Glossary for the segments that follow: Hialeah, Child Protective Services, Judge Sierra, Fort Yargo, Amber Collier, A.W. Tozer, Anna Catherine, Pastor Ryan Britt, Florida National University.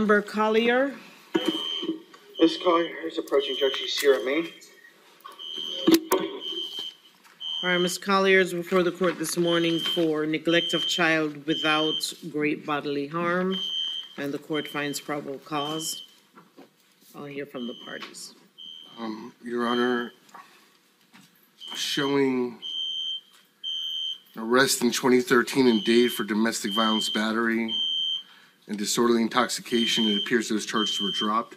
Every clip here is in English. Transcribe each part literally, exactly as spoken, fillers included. Amber Collier. Miz Collier is approaching Judge Sierra, Maine. All right, Miz Collier is before the court this morning for neglect of child without great bodily harm, and the court finds probable cause. I'll hear from the parties. Um, Your Honor, showing arrest in twenty thirteen in Dade for domestic violence battery and disorderly intoxication, it appears those charges were dropped.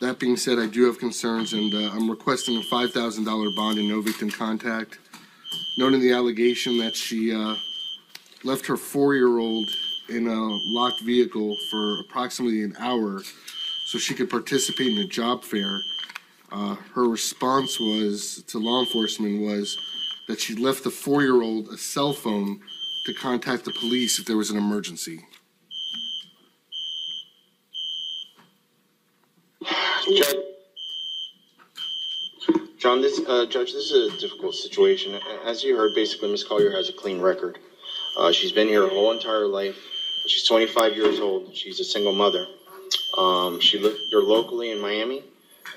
That being said, I do have concerns, and uh, I'm requesting a five thousand dollar bond and no victim contact. Noting the allegation that she uh, left her four-year-old in a locked vehicle for approximately an hour so she could participate in a job fair. Uh, her response was to law enforcement was that she left the four-year-old a cell phone to contact the police if there was an emergency. Judge, John, this uh, Judge, this is a difficult situation. As you heard, basically, Miz Collier has a clean record. Uh, she's been here her whole entire life. She's twenty-five years old. She's a single mother. Um, she lived here locally in Miami.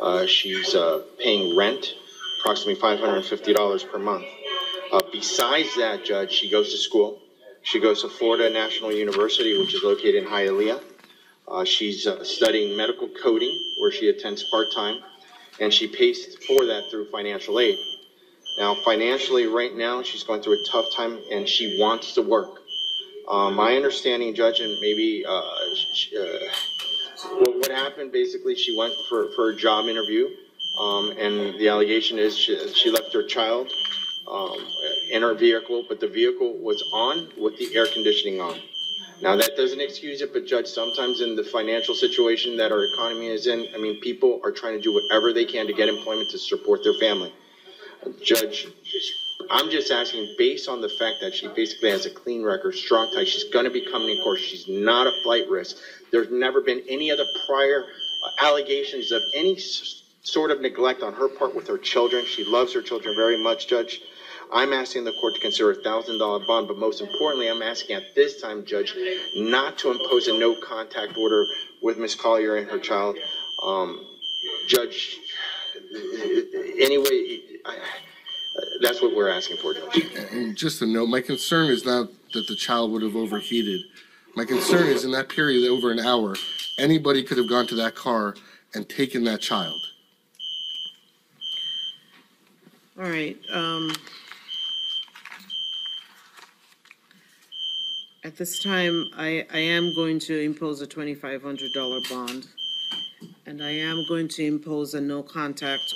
Uh, she's uh, paying rent, approximately five hundred fifty dollars per month. Uh, besides that, Judge, she goes to school. She goes to Florida National University, which is located in Hialeah. Uh, she's uh, studying medical coding, where she attends part-time, and she pays for that through financial aid. Now, financially, right now, she's going through a tough time, and she wants to work. Uh, my understanding, Judge, and maybe uh, she, uh, what, what happened, basically, she went for, for a job interview, um, and the allegation is she, she left her child um, in her vehicle, but the vehicle was on with the air conditioning on. Now, that doesn't excuse it, but Judge, sometimes in the financial situation that our economy is in, I mean, people are trying to do whatever they can to get employment to support their family. Judge, I'm just asking, based on the fact that she basically has a clean record, strong tie, she's going to be coming in court. She's not a flight risk. There's never been any other prior allegations of any sort of neglect on her part with her children. She loves her children very much, Judge. I'm asking the court to consider a one thousand dollar bond, but most importantly, I'm asking at this time, Judge, not to impose a no-contact order with Miz Collier and her child. Um, Judge, anyway, I, that's what we're asking for, Judge. And just a note, my concern is not that the child would have overheated. My concern is in that period, over an hour, anybody could have gone to that car and taken that child. All right. Um... At this time, I, I am going to impose a twenty-five hundred dollar bond, and I am going to impose a no contact.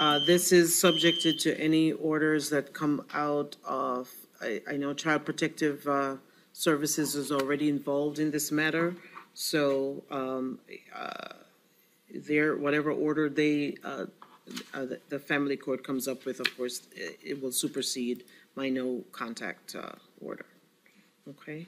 Uh, this is subjected to any orders that come out of, I, I know Child Protective uh, Services is already involved in this matter, so um, uh, their, whatever order they, uh, uh, the, the family court comes up with, of course, it, it will supersede my no contact uh, order. Okay.